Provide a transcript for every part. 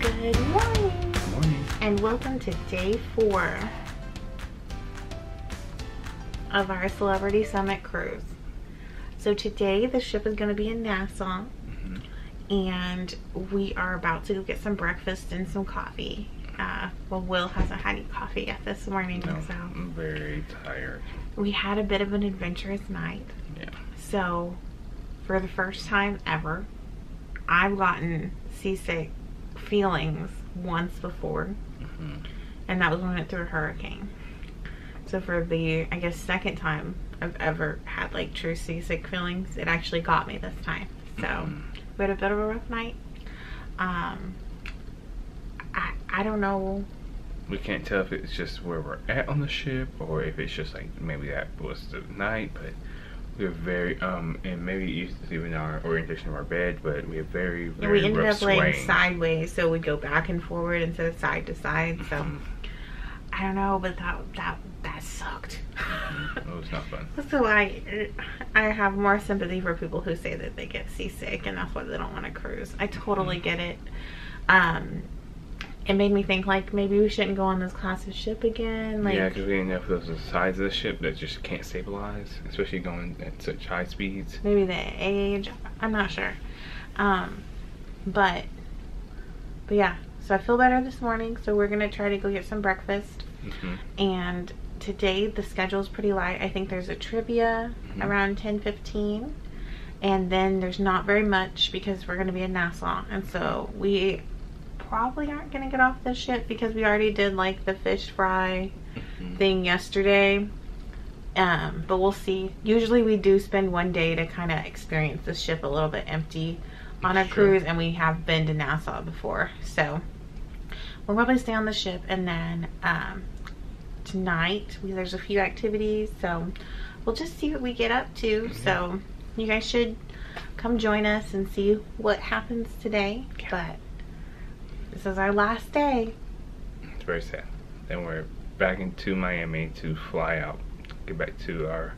Good morning. Good morning. And welcome to day 4 of our Celebrity Summit cruise. So today the ship is going to be in Nassau, and we are about to go get some breakfast and some coffee. Well, Will hasn't had any coffee yet this morning, no, so I'm very tired. We had a bit of an adventurous night. Yeah. So for the first time ever, I've gotten seasick feelings once before, and that was when we went through a hurricane. So for the, I guess, second time I've ever had like true seasick feelings, it actually got me this time. So we had a bit of a rough night. I don't know, we can't tell if it's just where we're at on the ship or if it's just like maybe that was the night, but we were very and maybe you used to even our orientation of our bed, but we have very and we ended up laying sideways, so we go back and forward instead of side to side. So I don't know, but that sucked. It was not fun. So I have more sympathy for people who say that they get seasick and that's why they don't want to cruise. I totally get it. It made me think, like, maybe we shouldn't go on this class of ship again. Like, yeah, because we didn't know if those are the sides of the ship that just can't stabilize, especially going at such high speeds. Maybe the age, I'm not sure. But yeah, so I feel better this morning, so we're going to try to go get some breakfast. And today the schedule's pretty light. I think there's a trivia around 10:15. And then there's not very much because we're going to be in Nassau. And so we probably aren't gonna get off this ship because we already did like the fish fry thing yesterday, but we'll see. Usually we do spend one day to kind of experience the ship a little bit empty on a cruise, and we have been to Nassau before, so we'll probably stay on the ship. And then tonight there's a few activities, so we'll just see what we get up to. So you guys should come join us and see what happens today. But this is our last day. It's very sad. Then we're back into Miami to fly out, get back to our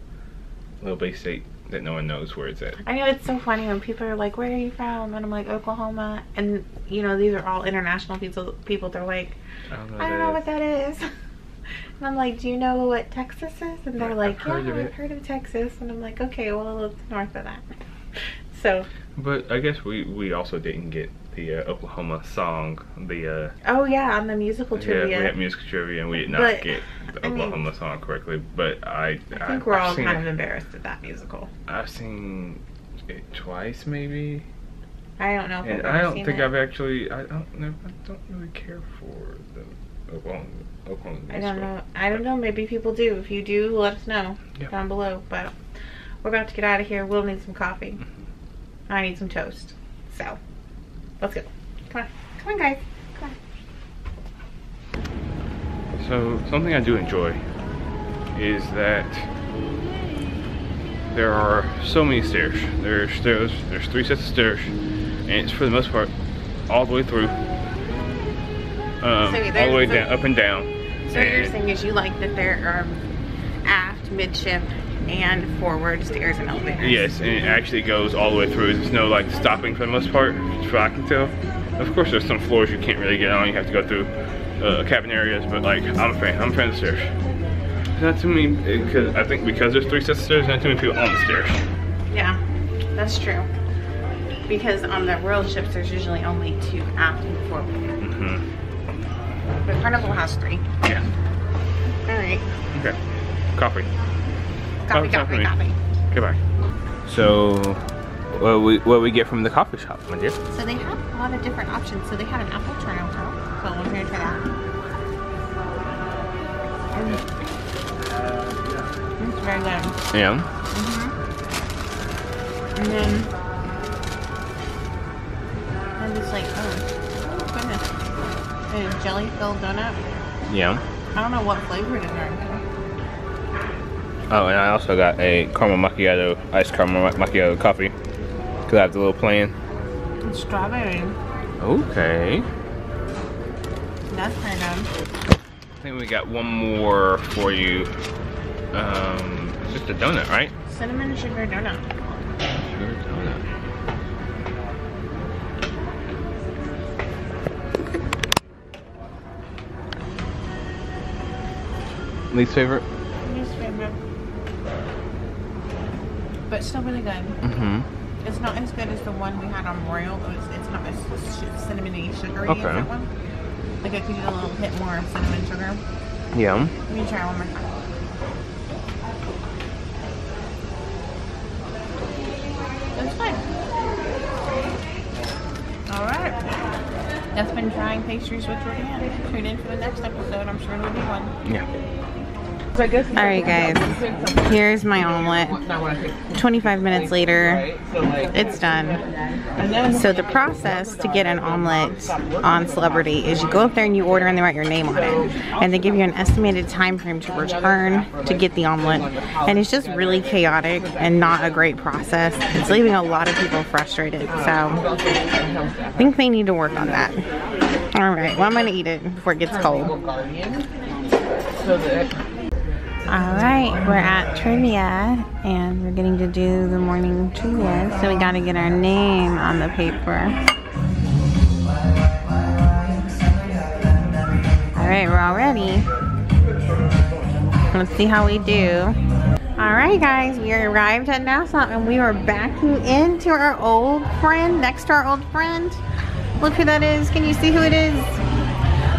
little base state that no one knows where it's at. I know, it's so funny when people are like, where are you from? And I'm like, Oklahoma. And you know, these are all international people. They're like, I don't know what that is. And I'm like, do you know what Texas is? And they're like, I've heard of Texas. And I'm like, okay, well, it's north of that. So. But I guess we also didn't get the Oklahoma song, the oh yeah, on the musical trivia. Yeah, we had musical trivia and we did not get the Oklahoma song correctly, but I think we're all kind of embarrassed at that musical. I've seen it twice maybe. I don't know if and I don't seen think it. I've actually I don't really care for the Oklahoma musical. I don't know, maybe people do. If you do, let us know down below. But we're about to get out of here. We'll need some coffee. I need some toast. So let's go. Come on. Come on, guys. Come on. So, something I do enjoy is that there are so many stairs. There's 3 sets of stairs, and it's for the most part all the way through. All the way down, up and down. So, what you're saying is you like that there are aft, midship, and forward stairs and elevators. Yes, and it actually goes all the way through. There's no like stopping for the most part, as I can tell. Of course, there's some floors you can't really get on. You have to go through cabin areas, but like I'm a fan of the stairs. There's not too many, because I think because there's 3 sets of stairs, not too many people on the stairs. Yeah, that's true. Because on the royal ships, there's usually only 2 aft and forward. But Carnival has 3. Yeah. All right. Okay. Coffee. Coffee. Goodbye. So, what we get from the coffee shop, my dear? So they have a lot of different options. So they had an apple turnover, so we're gonna try that. It's very good. Yeah. And then I'm just like, oh goodness, a jelly filled donut. Yeah. I don't know what flavor it is right now. Oh, and I also got a caramel macchiato, iced caramel macchiato coffee, because I have the little plan. It's strawberry. Okay. That's kind of. I think we got one more for you. It's just a donut, right? Cinnamon sugar donut. Sugar donut. least favorite? Least favorite. But still really good. Mm-hmm. It's not as good as the one we had on Royal. It's not as cinnamony sugary as that one. Like I could use a little bit more of cinnamon sugar. Yeah. Let me try one more time. That's fine. Alright. That's been trying pastries with Jordan. Tune in for the next episode. I'm sure there'll be one. Yeah. So alright guys. Here's my omelet. 25 minutes later, it's done. So the process to get an omelet on Celebrity is you go up there and you order and they write your name on it. And they give you an estimated time frame to return to get the omelet. And it's just really chaotic and not a great process. It's leaving a lot of people frustrated. So I think they need to work on that. Alright, well I'm gonna eat it before it gets cold. Alright, we're at trivia and we're getting to do the morning trivia, so we gotta get our name on the paper. Alright, we're all ready. Let's see how we do. Alright guys, we arrived at Nassau and we are backing into our old friend, next to our old friend. Look who that is, can you see who it is?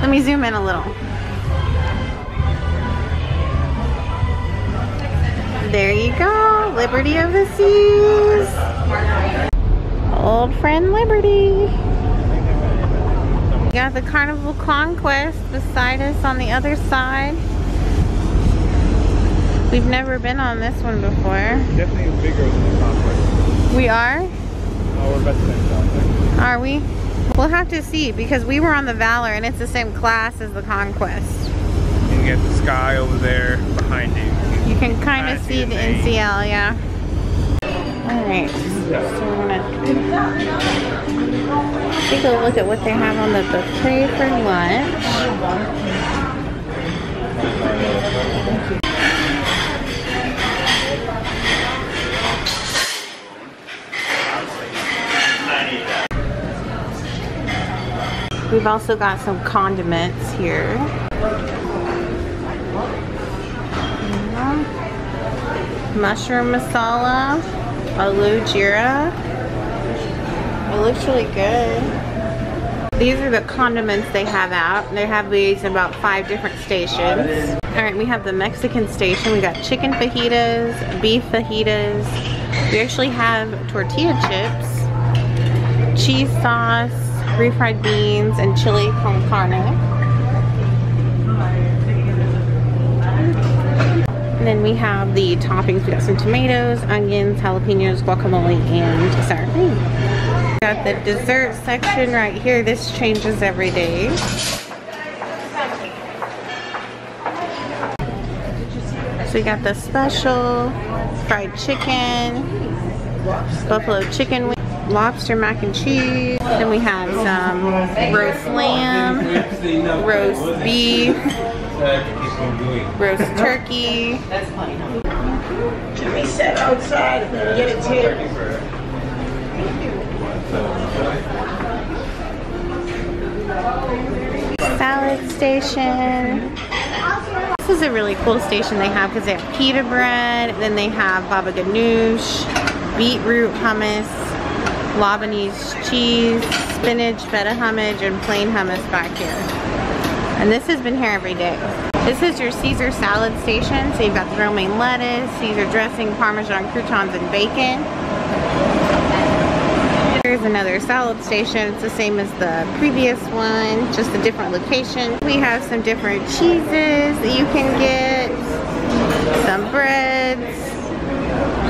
Let me zoom in a little. There you go, Liberty of the Seas. Old friend Liberty. We got the Carnival Conquest beside us on the other side. We've never been on this one before. Definitely bigger than the Conquest. We are? No, we're better than the Conquest. Are we? We'll have to see because we were on the Valor and it's the same class as the Conquest. You can get the sky over there behind you. You can kind of see the NCL, yeah. Alright, so we're gonna take a look at what they have on the buffet for lunch. We've also got some condiments here. Mushroom masala, aloo jeera. It looks really good. These are the condiments they have out. They have these in about 5 different stations. Alright, we have the Mexican station. We got chicken fajitas, beef fajitas. We actually have tortilla chips, cheese sauce, refried beans, and chili con carne. And then we have the toppings. We got some tomatoes, onions, jalapenos, guacamole, and sour cream. We got the dessert section right here. This changes every day. So we got the special fried chicken, buffalo chicken wings, lobster mac and cheese. Then we have some roast lamb, roast beef, roast turkey. That's funny. Can we set outside and get a table? Salad station. This is a really cool station they have because they have pita bread, then they have baba ganoush, beetroot hummus, Lebanese cheese, spinach, feta hummus, and plain hummus back here. And this has been here every day. This is your Caesar salad station. So you've got the romaine lettuce, Caesar dressing, Parmesan croutons, and bacon. Here's another salad station. It's the same as the previous one, just a different location. We have some different cheeses that you can get, some breads,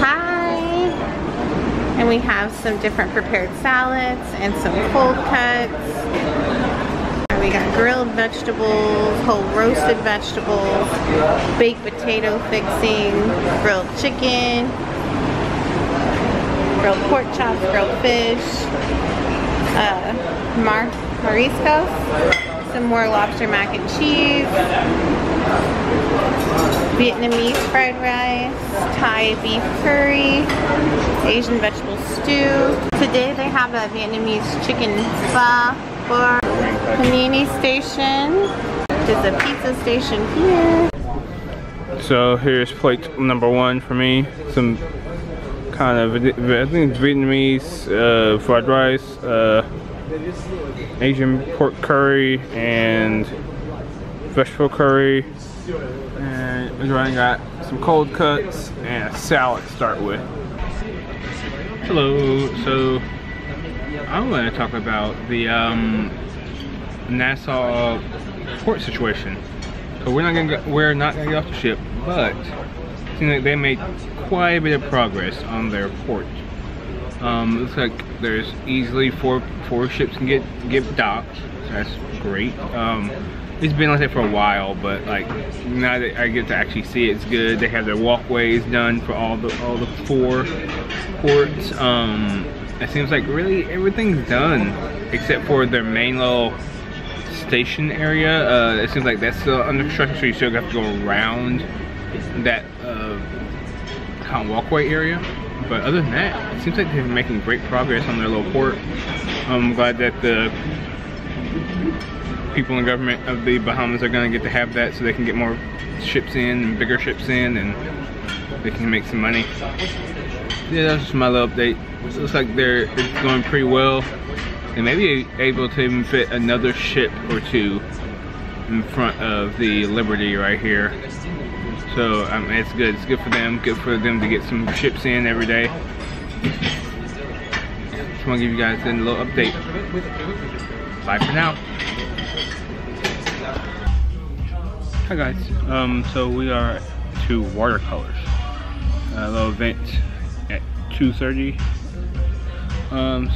pie, and we have some different prepared salads and some cold cuts. We got grilled vegetables, whole roasted vegetables, baked potato fixing, grilled chicken, grilled pork chops, grilled fish, mariscos, some more lobster mac and cheese, Vietnamese fried rice, Thai beef curry, Asian vegetable stew. Today they have a Vietnamese chicken pho bar. Panini station. There's a pizza station here. So here's plate number one for me. Some kind of, I think it's Vietnamese fried rice, Asian pork curry, and vegetable curry. And we're running out some cold cuts and a salad to start with. Hello, so I'm going to talk about the Nassau port situation. So we're not gonna get off the ship, but it seems like they made quite a bit of progress on their port. Looks like there's easily four ships can get docked, so that's great. It's been like that for a while, but like now that I get to actually see it, it's good. They have their walkways done for all the four ports. It seems like really everything's done except for their main little station area. It seems like that's still under construction, so you still have to go around that kind of walkway area. But other than that, it seems like they're making great progress on their little port. I'm glad that the people in government of the Bahamas are going to get to have that, so they can get more ships in and bigger ships in, and they can make some money. Yeah, that's just my little update. It looks like it's going pretty well. They may be able to even fit another ship or two in front of the Liberty right here. So it's good. It's good for them. Good for them to get some ships in every day. Just want to give you guys a little update. Bye for now. Hi guys. So we are to Watercolors. A little event at 2:30.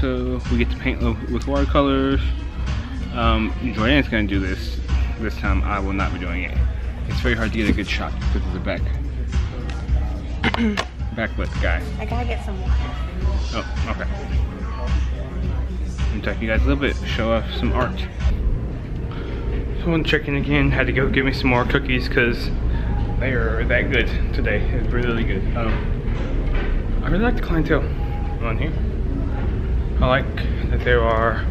So we get to paint with watercolors. Joanne's gonna do this. This time I will not be doing it. It's very hard to get a good shot because of the backlit guy. I gotta get some water. Oh, okay. I'm talking to you guys a little bit, show off some art. So I'm checking again, had to go get me some more cookies because they are that good today. It's really good. I really like the clientele on here. I like that there are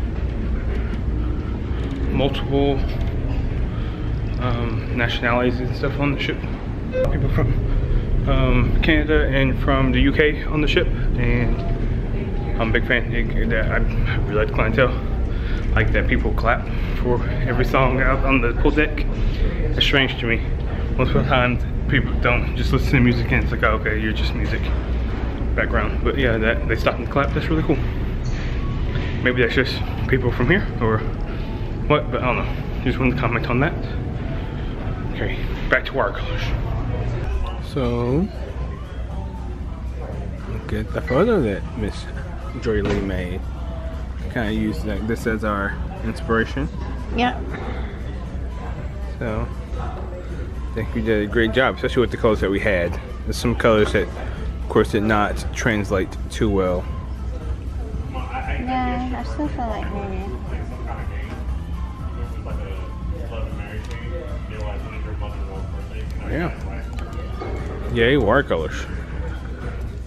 multiple nationalities and stuff on the ship. People from Canada and from the UK on the ship, and I'm a big fan. I really like the clientele. I like that people clap for every song out on the pool deck. It's strange to me. Most of the time people don't just listen to music and it's like, oh, okay, you're just music background. But yeah, that they stop and clap, that's really cool. Maybe that's just people from here or what, but I don't know. Just wanted to comment on that. Okay, back to watercolors. So, look at the photo that Miss Joy Lee made. Kind of used this as our inspiration. Yeah. So, I think we did a great job, especially with the colors that we had. There's some colors that, of course, did not translate too well. Yeah, I still feel like maybe. Yeah. Yay, watercolors.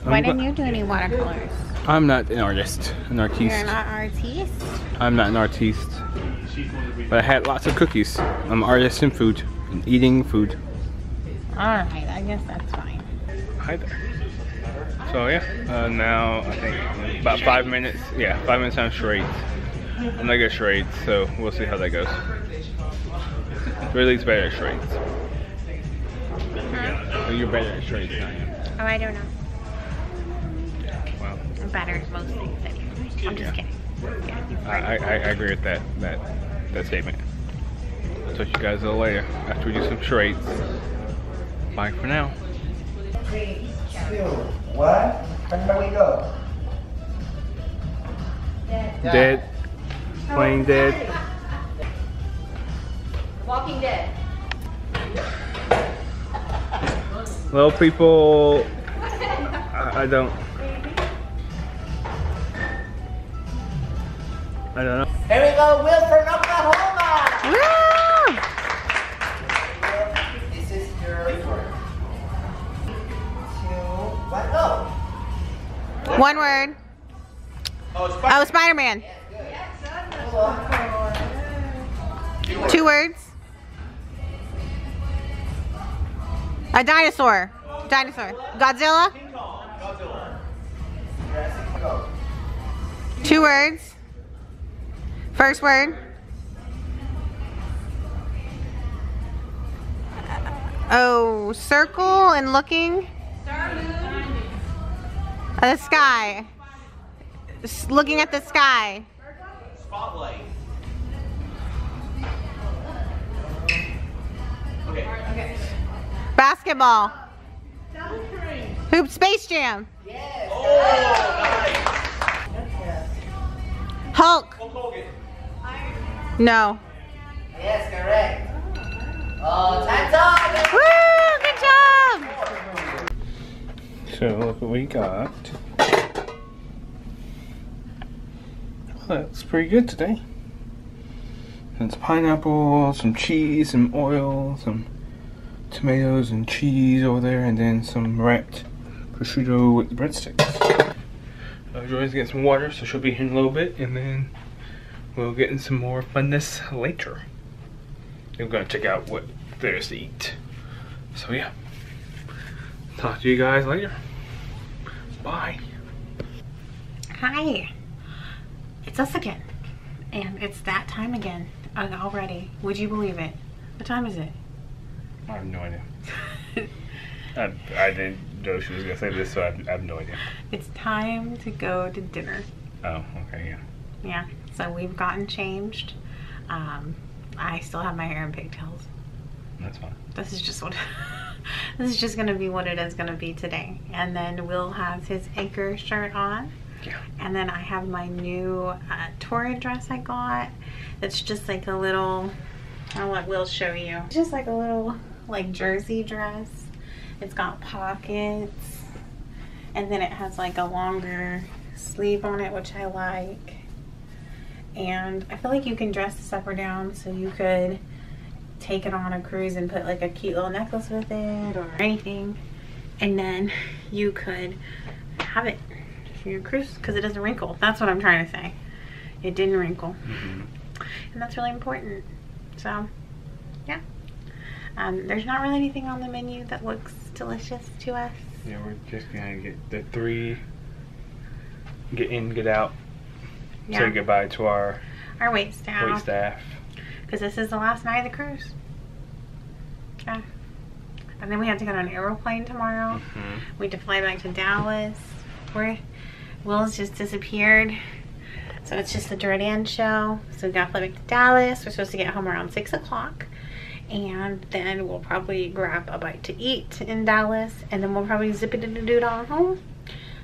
Why didn't you do any watercolors? I'm not an artist. An artiste. You're not an artiste? I'm not an artiste. But I had lots of cookies. I'm an artist in food. And eating food. Alright, I guess that's fine. Hi there. So yeah, now I think about 5 minutes, yeah, 5 minutes on charades. I'm not good at charades, so we'll see how that goes. Ridley's better at charades. Huh? So you're better at charades than I am. Oh, I don't know. Yeah, well. I'm better at most things anyway. I'm just kidding. Yeah, I agree with that statement. I'll talk to you guys a little later after we do some charades. Bye for now. 3, 2, 1, and there we go. Dead. Playing dead. Walking dead. Little people. I don't know. Here we go, Will from Oklahoma. Woo! One word. Oh, Spider-Man. Yes, 2 words. A dinosaur. Dinosaur. Godzilla? King Kong. Godzilla. Jurassic World. 2 words. First word. Oh, circle and looking. The sky. Looking at the sky. Spotlight. Okay. Okay. Basketball. Hoop. Space Jam. Yes. Oh, nice. Hulk. No. Yes, correct. Oh, time's up! Woo! Good job! So look what we got. Well, that's pretty good today. It's pineapple, some cheese, some oil, some tomatoes and cheese over there, and then some wrapped prosciutto with the breadsticks. Joy's getting some water, so she'll be here in a little bit, and then we'll get in some more funness later. I'm gonna check out what there's to eat. So yeah, talk to you guys later. Bye. Hi, it's us again, and it's that time again already. Would you believe it? What time is it? I have no idea. I didn't know she was gonna say this, so I have no idea. It's time to go to dinner. Oh, okay, yeah. Yeah. So we've gotten changed. I still have my hair in pigtails. That's fine. This is just what this is just gonna be what it is gonna be today. And then Will has his anchor shirt on. Yeah. And then I have my new Torrid dress I got. That's just like a little. I'll let Will show you. It's just like a little like jersey dress. It's got pockets, and then it has like a longer sleeve on it, which I like. And I feel like you can dress this up or down, so you could take it on a cruise and put like a cute little necklace with it or anything, and then you could have it for your cruise because it doesn't wrinkle. That's what I'm trying to say. It didn't wrinkle. And that's really important. So yeah, there's not really anything on the menu that looks delicious to us. Yeah, we're just gonna get the 3 get in, get out. Yeah. Say goodbye to our wait staff. Because this is the last night of the cruise. Yeah. And then we have to get on an aeroplane tomorrow. We have to fly back to Dallas. Will's just disappeared. So it's just the Jordan show. So we gotta fly back to Dallas. We're supposed to get home around 6 o'clock. And then we'll probably grab a bite to eat in Dallas. And then we'll probably zip it and do it all home.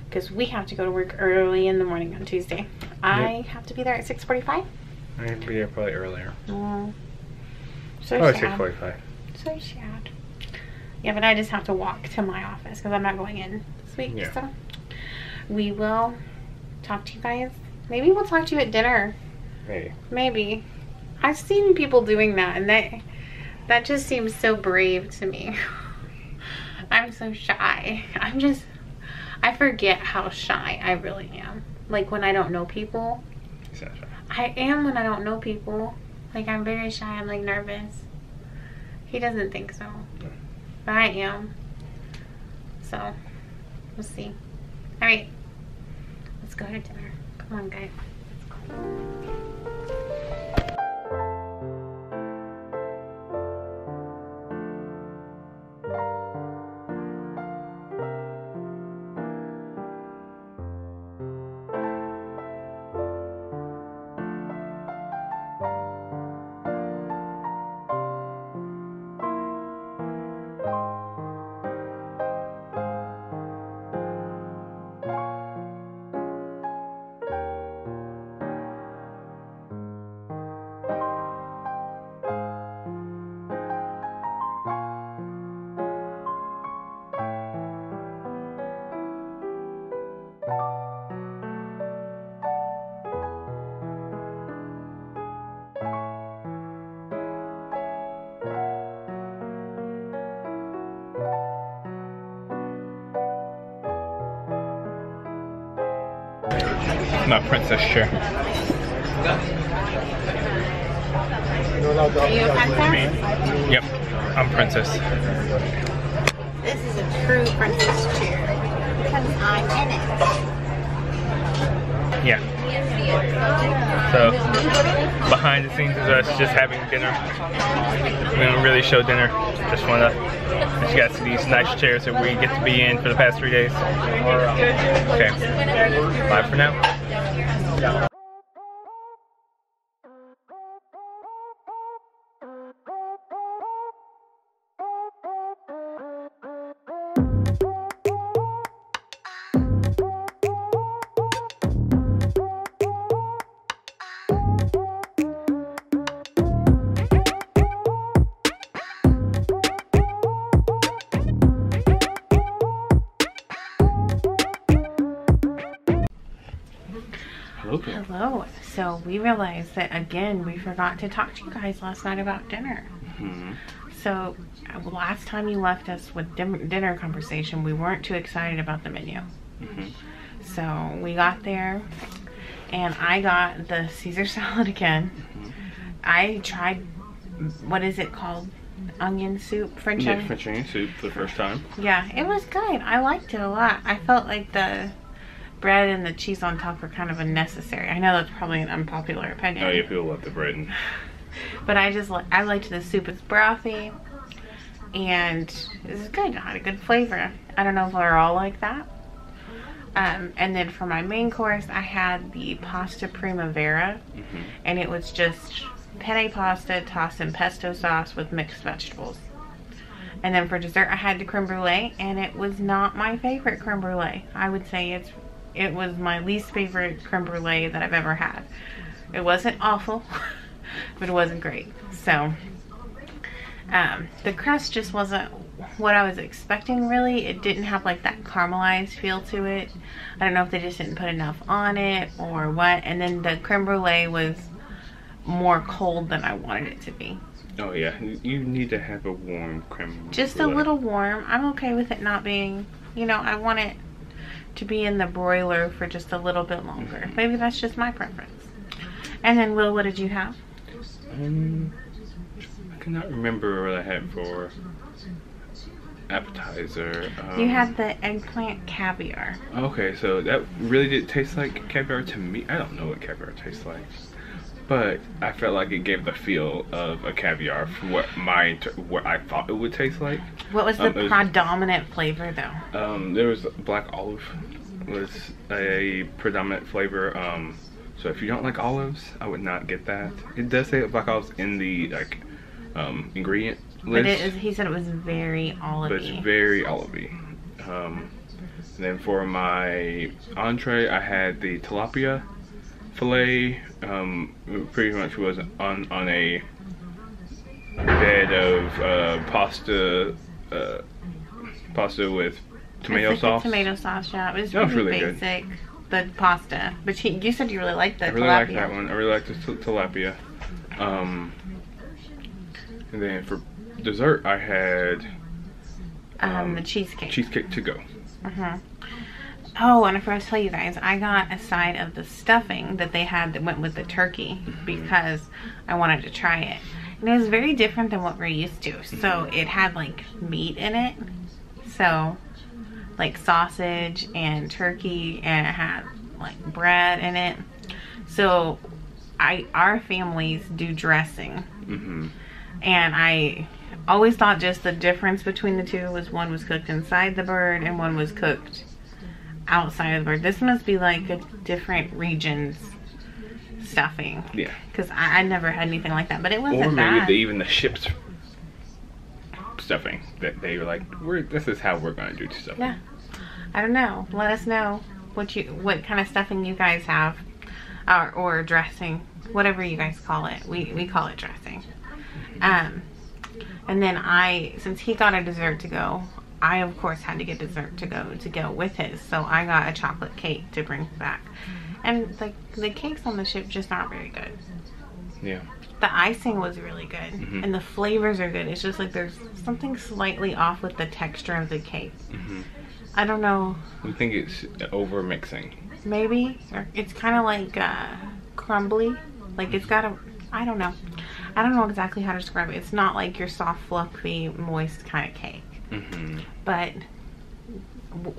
Because we have to go to work early in the morning on Tuesday. I have to be there at 6:45. I have to be there probably earlier. Oh, so probably sad. 6:45. So sad. Yeah, but I just have to walk to my office because I'm not going in this week. Yeah. So we will talk to you guys. Maybe we'll talk to you at dinner. Maybe. Maybe. I've seen people doing that, and that just seems so brave to me. I'm so shy. I forget how shy I really am. Like when I don't know people. He's not shy. I am when I don't know people. Like I'm very shy. I'm like nervous. He doesn't think so. No. But I am. So we'll see. Alright. Let's go to dinner. Come on guys. Let's go. My princess shirt. Are you a princess? Yep, I'm princess. crew from this chair because I'm in it. Yeah. So behind the scenes is us just having dinner. We don't really show dinner. Just wanna let you guys see these nice chairs that we get to be in for the past 3 days. Okay. Bye for now. Hello. So we realized that again we forgot to talk to you guys last night about dinner. Mm-hmm. So last time you left us with dinner conversation, we weren't too excited about the menu. Mm-hmm. So we got there and I got the Caesar salad again. Mm-hmm. I tried, what is it called? Onion soup, French onion soup for the first time. Yeah, it was good. I liked it a lot. I felt like the bread and the cheese on top are kind of unnecessary. I know that's probably an unpopular opinion. Oh, yeah, people love the bread. And but I liked the soup. It's brothy, and this is good. It had a good flavor. I don't know if we're all like that. And then for my main course, I had the pasta primavera, mm-hmm. and it was just penne pasta tossed in pesto sauce with mixed vegetables. And then for dessert, I had the creme brulee, and it was not my favorite creme brulee. I would say it was my least favorite creme brulee that I've ever had. It wasn't awful, but it wasn't great. So the crust just wasn't what I was expecting, really. It didn't have like that caramelized feel to it. I don't know if they just didn't put enough on it or what. And then the creme brulee was more cold than I wanted it to be. Oh yeah, you need to have a warm creme brulee. Just a little warm. I'm okay with it not being, you know, I want it to be in the broiler for just a little bit longer. Maybe that's just my preference. And then Will, what did you have? I cannot remember what I had for appetizer. You had the eggplant caviar. Okay, so that really did taste like caviar to me. I don't know what caviar tastes like, but I felt like it gave the feel of a caviar from what I thought it would taste like. What was the predominant flavor though? There was black olive was a predominant flavor. So if you don't like olives, I would not get that. It does say black olives in the like ingredient list. But he said it was very olive-y. But it's very olive-y. And then for my entree, I had the tilapia filet. Pretty much was on a bed of pasta with tomato sauce. Tomato sauce, yeah. It was really basic. Good. The pasta, but you said you really liked the tilapia. I really liked that one. I really liked the tilapia. And then for dessert, I had the cheesecake. Cheesecake to go. Uh-huh. Oh, and I forgot to tell you guys, I got a side of the stuffing that they had that went with the turkey because I wanted to try it. And it was very different than what we're used to. So it had like meat in it. So like sausage and turkey, and it had like bread in it. So our families do dressing. Mm-hmm. And I always thought just the difference between the two was one was cooked inside the bird and one was cooked outside of the bird. This must be like a different region's stuffing. Yeah. Because I never had anything like that, but it wasn't bad. Or maybe even the ship's stuffing that they were like, this is how we're going to do stuffing. Yeah. I don't know. Let us know what kind of stuffing you guys have, or dressing, whatever you guys call it. We call it dressing. And then since he got a dessert to go, I of course had to get dessert to go with his, so I got a chocolate cake to bring back. And the cakes on the ship just aren't very good. Yeah. The icing was really good, mm-hmm. and the flavors are good. It's just like there's something slightly off with the texture of the cake. Mm-hmm. I don't know. We think it's over mixing. Maybe. Or it's kind of like crumbly. Like it's got a, I don't know. I don't know exactly how to describe it. It's not like your soft, fluffy, moist kind of cake. Mm-hmm. But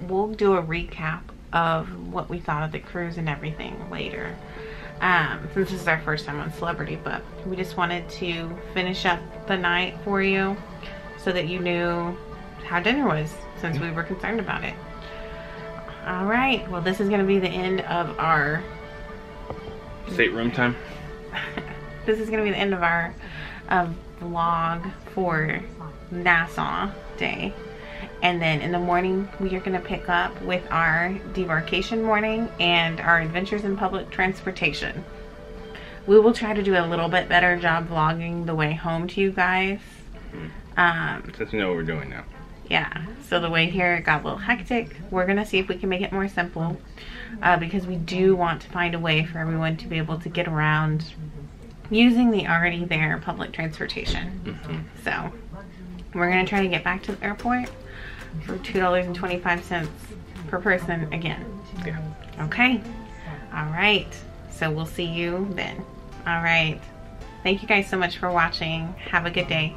we'll do a recap of what we thought of the cruise and everything later, since this is our first time on Celebrity. But we just wanted to finish up the night for you so that you knew how dinner was, since we were concerned about it. All right, well, this is going to be the end of our stateroom time. This is going to be the end of our vlog for Nassau day. And then in the morning, we are going to pick up with our debarkation morning and our adventures in public transportation. We will try to do a little bit better job vlogging the way home to you guys. Since we know what we're doing now. Yeah, so the way here it got a little hectic. We're going to see if we can make it more simple, because we do want to find a way for everyone to be able to get around using the already there public transportation. So we're going to try to get back to the airport for $2.25 per person again. Yeah. Okay. All right. So we'll see you then. All right. Thank you guys so much for watching. Have a good day.